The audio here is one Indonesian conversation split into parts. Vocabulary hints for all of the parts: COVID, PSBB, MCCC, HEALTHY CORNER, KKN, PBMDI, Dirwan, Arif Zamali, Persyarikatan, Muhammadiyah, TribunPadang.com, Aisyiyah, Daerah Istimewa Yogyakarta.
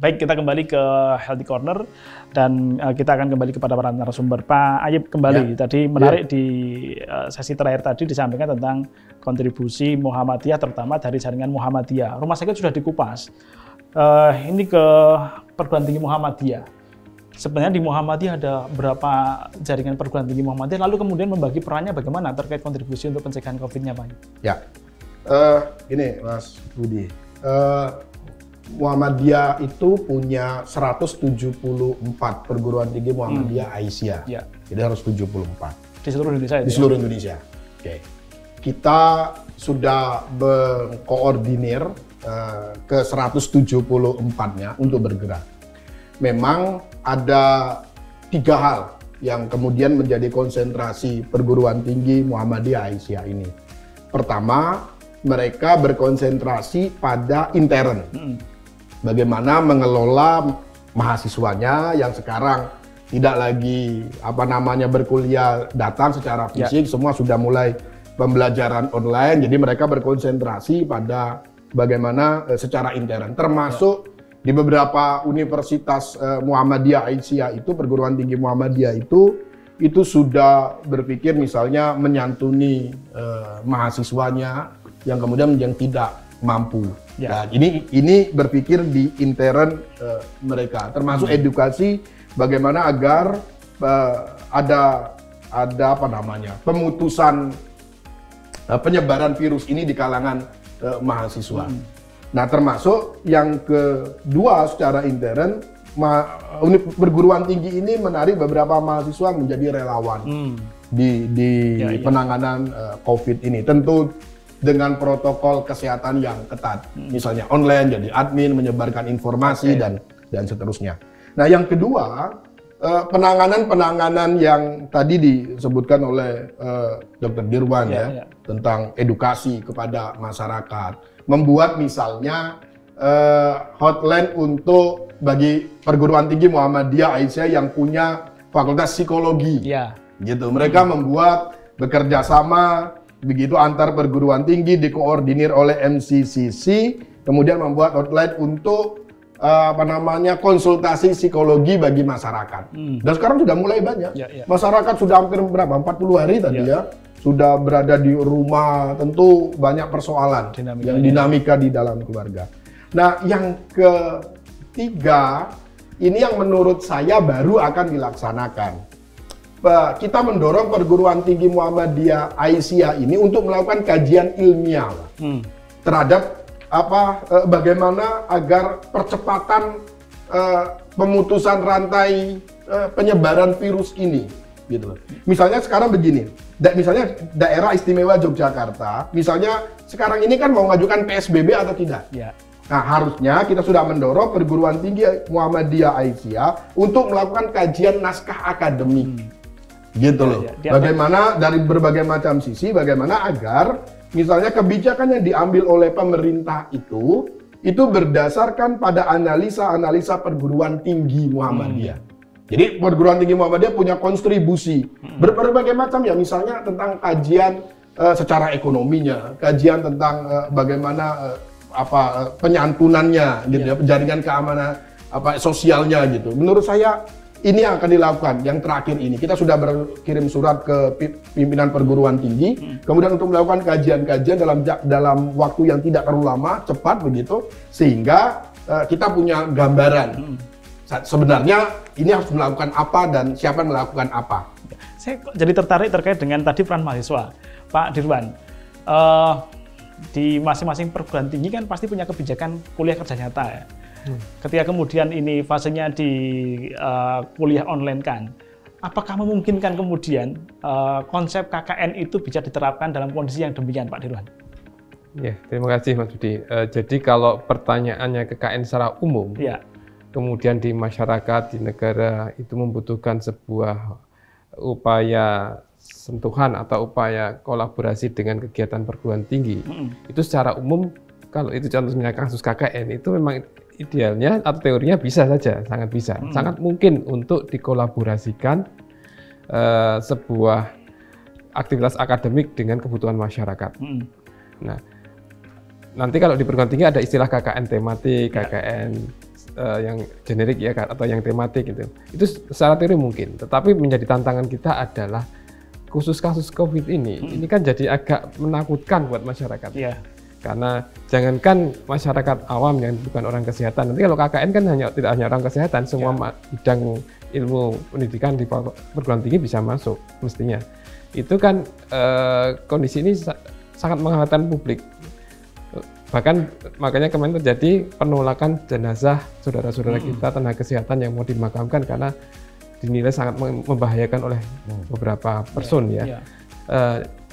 Baik, kita kembali ke Healthy Corner dan kita akan kembali kepada para narasumber. Pak Ayib, kembali tadi menarik di sesi terakhir tadi disampaikan tentang kontribusi Muhammadiyah, terutama dari jaringan Muhammadiyah. Rumah sakit sudah dikupas. Ini ke perguruan tinggi Muhammadiyah. Sebenarnya di Muhammadiyah ada berapa jaringan perguruan tinggi Muhammadiyah? Lalu kemudian membagi perannya bagaimana terkait kontribusi untuk pencegahan COVID-nya, Pak? Ya, ini Mas Budi. Muhammadiyah itu punya 174 perguruan tinggi Muhammadiyah Aisyiyah. Ya. Jadi harus 74. Di seluruh Indonesia? Di seluruh Indonesia. Oke. Kita sudah berkoordinir ke 174-nya untuk bergerak. Memang ada 3 hal yang kemudian menjadi konsentrasi perguruan tinggi Muhammadiyah Aisyiyah ini. Pertama, mereka berkonsentrasi pada intern. Bagaimana mengelola mahasiswanya yang sekarang tidak lagi berkuliah datang secara fisik, semua sudah mulai pembelajaran online. Jadi mereka berkonsentrasi pada bagaimana secara intern. Termasuk di beberapa universitas Muhammadiyah Aisyiyah itu, perguruan tinggi Muhammadiyah itu sudah berpikir misalnya menyantuni mahasiswanya yang kemudian yang tidak mampu. Nah, ini berpikir di intern mereka, termasuk edukasi bagaimana agar pemutusan penyebaran virus ini di kalangan mahasiswa. Nah, termasuk yang kedua secara intern, perguruan tinggi ini menarik beberapa mahasiswa menjadi relawan di penanganan COVID ini. Tentu dengan protokol kesehatan yang ketat, misalnya online jadi admin, menyebarkan informasi dan seterusnya. Nah, yang kedua, penanganan yang tadi disebutkan oleh Dr. Dirwan tentang edukasi kepada masyarakat, membuat misalnya hotline untuk bagi perguruan tinggi Muhammadiyah Aisyiyah yang punya fakultas psikologi, gitu. Mereka membuat bekerja sama begitu antar perguruan tinggi, dikoordinir oleh MCCC, kemudian membuat outline untuk konsultasi psikologi bagi masyarakat. Dan sekarang sudah mulai banyak. Masyarakat sudah hampir berapa? 40 hari tadi sudah berada di rumah, tentu banyak persoalan yang dinamika di dalam keluarga. Nah, yang ketiga ini yang menurut saya baru akan dilaksanakan. Kita mendorong perguruan tinggi Muhammadiyah Aisyiyah ini untuk melakukan kajian ilmiah terhadap bagaimana agar percepatan pemutusan rantai penyebaran virus ini, gitu. Misalnya sekarang begini, misalnya daerah istimewa Yogyakarta, misalnya sekarang ini kan mau mengajukan PSBB atau tidak? Nah, harusnya kita sudah mendorong perguruan tinggi Muhammadiyah Aisyiyah untuk melakukan kajian naskah akademik. Gitu loh. Bagaimana dari berbagai macam sisi, bagaimana agar misalnya kebijakan yang diambil oleh pemerintah itu berdasarkan pada analisa-analisa perguruan tinggi Muhammadiyah. Jadi perguruan tinggi Muhammadiyah punya kontribusi berbagai macam, ya, misalnya tentang kajian secara ekonominya, kajian tentang bagaimana penyantunannya, gitu, jaringan keamanan sosialnya, gitu. Menurut saya ini yang akan dilakukan. Yang terakhir ini kita sudah berkirim surat ke pimpinan perguruan tinggi, kemudian untuk melakukan kajian-kajian dalam waktu yang tidak terlalu lama, cepat, begitu, sehingga kita punya gambaran sebenarnya ini harus melakukan apa dan siapa melakukan apa. Saya jadi tertarik terkait dengan tadi peran mahasiswa, Pak Dirwan. Di masing-masing perguruan tinggi kan pasti punya kebijakan kuliah kerja nyata, ya. Ketika kemudian ini fasenya di kuliah online kan, apakah memungkinkan kemudian konsep KKN itu bisa diterapkan dalam kondisi yang demikian, Pak Dirwan? Ya, terima kasih Mas Budi. Jadi kalau pertanyaannya KKN secara umum, kemudian di masyarakat, di negara itu membutuhkan sebuah upaya sentuhan atau upaya kolaborasi dengan kegiatan perguruan tinggi. Itu secara umum, kalau itu contohnya kasus KKN, itu memang idealnya atau teorinya bisa saja, sangat bisa, sangat mungkin untuk dikolaborasikan sebuah aktivitas akademik dengan kebutuhan masyarakat. Nah, nanti kalau di perguruan tinggi ada istilah KKN tematik, KKN yang generik ya, atau yang tematik gitu. Itu secara teori mungkin, tetapi menjadi tantangan kita adalah khusus kasus COVID ini kan jadi agak menakutkan buat masyarakat. Yeah. Karena jangankan masyarakat awam yang bukan orang kesehatan, nanti kalau KKN kan tidak hanya orang kesehatan, semua bidang ilmu pendidikan di perguruan tinggi bisa masuk mestinya. Itu kan kondisi ini sangat mengkhawatirkan publik. Bahkan makanya kemarin terjadi penolakan jenazah saudara-saudara kita tenaga kesehatan yang mau dimakamkan karena dinilai sangat membahayakan oleh beberapa person ya.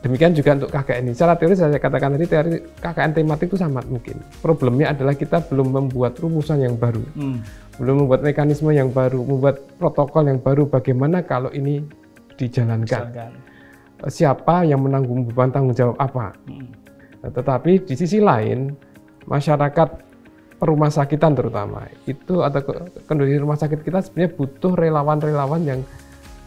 Demikian juga untuk KKN ini. Secara teori saya katakan tadi, teori KKN tematik itu sangat mungkin. Problemnya adalah kita belum membuat rumusan yang baru, belum membuat mekanisme yang baru, membuat protokol yang baru. Bagaimana kalau ini dijalankan? Siapa yang menanggung beban tanggung jawab apa? Tetapi di sisi lain, masyarakat perumah sakitan terutama itu atau kondisi rumah sakit kita sebenarnya butuh relawan-relawan yang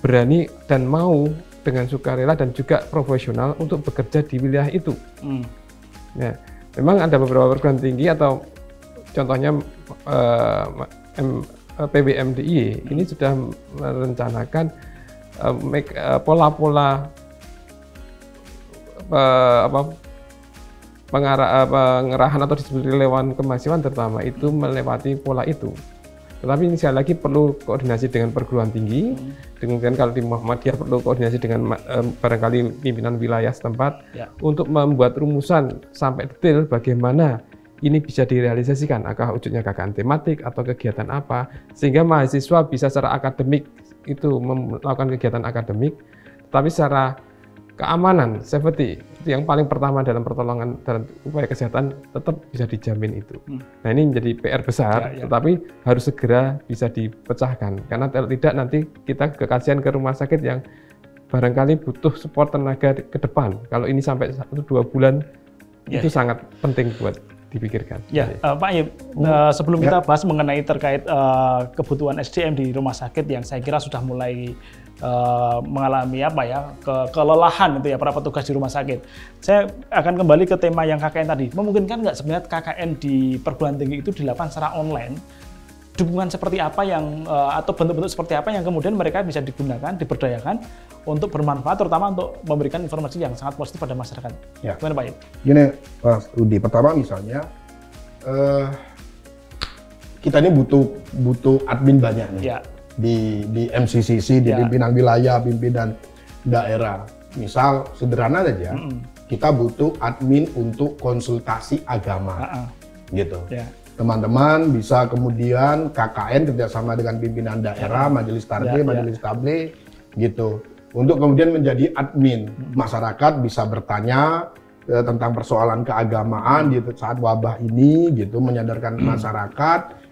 berani dan mau dengan sukarela dan juga profesional untuk bekerja di wilayah itu. Nah, memang ada beberapa perguruan tinggi atau contohnya PBMDI ini sudah merencanakan pola-pola pengarahan atau distribusi relawan kemahasiswaan terutama itu melewati pola itu. Tetapi ini sekali lagi perlu koordinasi dengan perguruan tinggi, kemudian kalau di Muhammadiyah perlu koordinasi dengan barangkali pimpinan wilayah setempat untuk membuat rumusan sampai detail bagaimana ini bisa direalisasikan, apakah wujudnya KKN tematik atau kegiatan apa, sehingga mahasiswa bisa secara akademik itu melakukan kegiatan akademik, tetapi secara keamanan, safety, itu yang paling pertama dalam pertolongan dalam upaya kesehatan tetap bisa dijamin itu. Nah ini menjadi PR besar, tetapi harus segera bisa dipecahkan. Karena kalau tidak nanti kita kekasihan ke rumah sakit yang barangkali butuh support tenaga ke depan. Kalau ini sampai 1-2 bulan itu sangat penting buat dipikirkan. Pak Ayub, sebelum kita bahas mengenai terkait kebutuhan SDM di rumah sakit yang saya kira sudah mulai mengalami kelelahan itu ya para petugas di rumah sakit. Saya akan kembali ke tema yang KKN tadi. Memungkinkan nggak sebenarnya KKN di perguruan tinggi itu dilakukan secara online? Dukungan seperti apa yang atau bentuk-bentuk seperti apa yang kemudian mereka bisa digunakan, diberdayakan untuk bermanfaat, terutama untuk memberikan informasi yang sangat positif pada masyarakat? Gimana Pak Ayub? Gini Mas Rudi, pertama misalnya kita ini butuh admin banyak nih. Di MCCC, di pimpinan wilayah, pimpinan daerah. Misal sederhana saja, kita butuh admin untuk konsultasi agama, gitu. Teman-teman bisa kemudian KKN kerjasama dengan pimpinan daerah, majelis tarde, majelis table, gitu. Untuk kemudian menjadi admin, masyarakat bisa bertanya tentang persoalan keagamaan di saat wabah ini, gitu, menyadarkan masyarakat.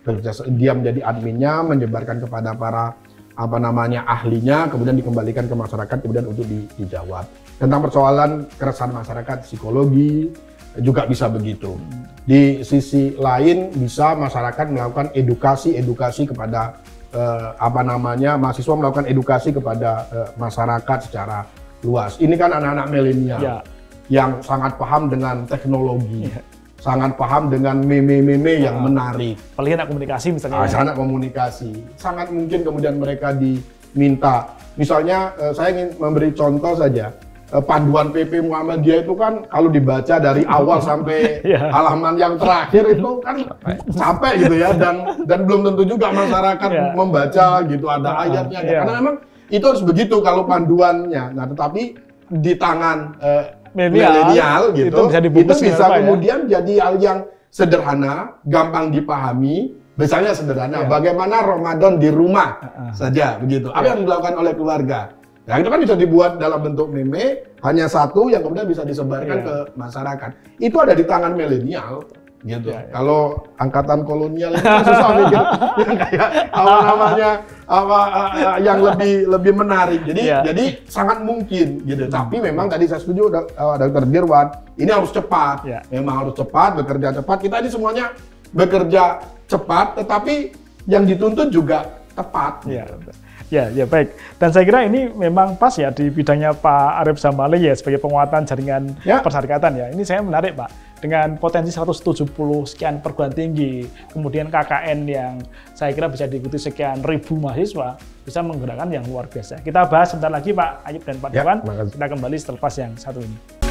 Dia menjadi adminnya, menyebarkan kepada para ahlinya, kemudian dikembalikan ke masyarakat, kemudian untuk dijawab. Tentang persoalan keresahan masyarakat, psikologi juga bisa begitu. Di sisi lain bisa masyarakat melakukan edukasi kepada mahasiswa melakukan edukasi kepada masyarakat secara luas. Ini kan anak-anak milenial yang sangat paham dengan teknologi. Sangat paham dengan meme-meme yang menarik. Paling enak komunikasi misalnya. Sangat komunikasi. Sangat mungkin kemudian mereka diminta. Misalnya saya ingin memberi contoh saja. Panduan PP Muhammadiyah itu kan kalau dibaca dari awal sampai halaman yang terakhir itu kan capek gitu ya. Dan belum tentu juga masyarakat membaca gitu, ada ayatnya. Karena memang itu harus begitu kalau panduannya. Nah tetapi di tangan milenial gitu, itu bisa kemudian jadi hal yang sederhana, gampang dipahami, misalnya sederhana, bagaimana Ramadan di rumah saja begitu, apa yang dilakukan oleh keluarga. Nah itu kan bisa dibuat dalam bentuk meme, hanya satu yang kemudian bisa disebarkan ke masyarakat. Itu ada di tangan milenial gitu. Kalau angkatan kolonial itu susah mikir yang kayak yang lebih menarik. Jadi sangat mungkin gitu. Tapi memang tadi saya setuju Dr. Dirwan, ini harus cepat. Memang harus cepat, bekerja cepat. Kita ini semuanya bekerja cepat, tetapi yang dituntut juga tepat. Ya, baik. Dan saya kira ini memang pas ya di bidangnya Pak Arif Zamali ya sebagai penguatan jaringan persyarikatan ya. Ini saya menarik, Pak. Dengan potensi 170 sekian perguruan tinggi, kemudian KKN yang saya kira bisa diikuti sekian ribu mahasiswa, bisa menggerakkan yang luar biasa. Kita bahas sebentar lagi Pak Ayub dan Pak Dewan. Kita kembali setelah yang satu ini.